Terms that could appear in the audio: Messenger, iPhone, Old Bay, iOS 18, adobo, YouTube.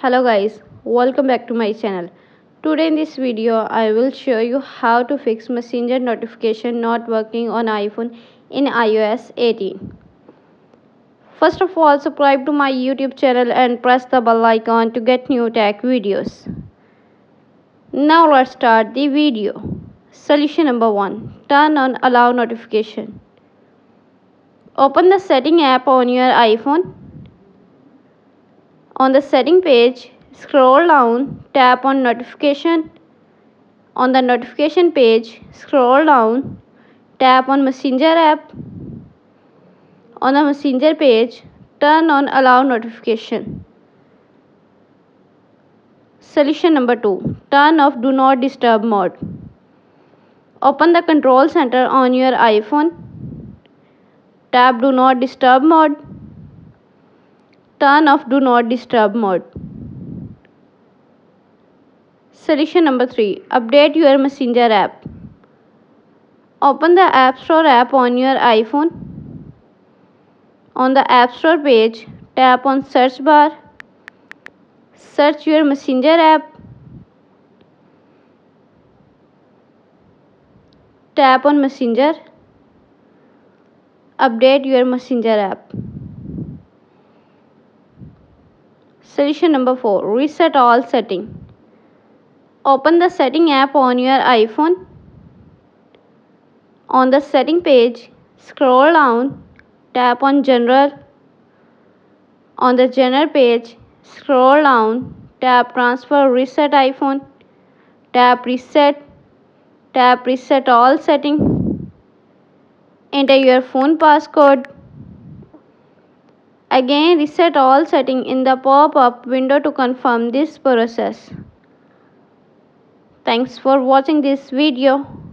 Hello guys, welcome back to my channel. Today in this video I will show you how to fix Messenger notification not working on iPhone in iOS 18. First of all, subscribe to my YouTube channel and press the bell icon to get new tech videos. Now let's start the video. Solution number 1. Turn on allow notification. Open the setting app on your iPhone. On the setting page, scroll down, tap on notification. On the notification page, scroll down, tap on Messenger app. On the Messenger page, turn on allow notification. Solution number 2. Turn off do not disturb mode. Open the control center on your iPhone. Tap do not disturb mode. Turn off do not disturb mode. Solution number 3. Update your Messenger app. Open the App Store app on your iPhone. On the App Store page, tap on search bar. Search your Messenger app. Tap on Messenger. Update your Messenger app. Solution number 4. Reset all settings. Open the setting app on your iPhone. On the setting page, scroll down, tap on general. On the general page, scroll down, tap transfer reset iPhone. Tap reset all settings. Enter your phone passcode. Again, reset all settings in the pop-up window to confirm this process. Thanks for watching this video.